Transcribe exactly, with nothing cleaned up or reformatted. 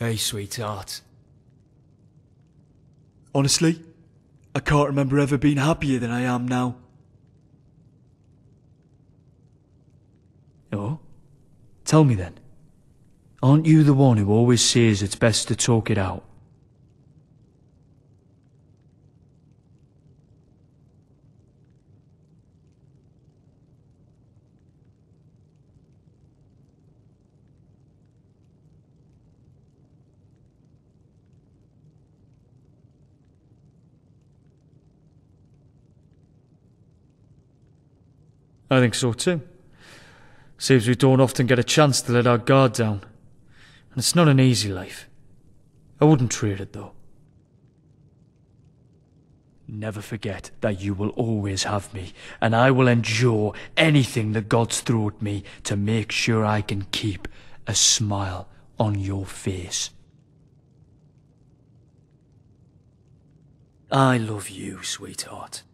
Hey, sweetheart. Honestly, I can't remember ever being happier than I am now. Oh? Tell me then. Aren't you the one who always says it's best to talk it out? I think so too. Seems we don't often get a chance to let our guard down. And it's not an easy life. I wouldn't trade it though. Never forget that you will always have me, and I will endure anything the gods throw at me to make sure I can keep a smile on your face. I love you, sweetheart.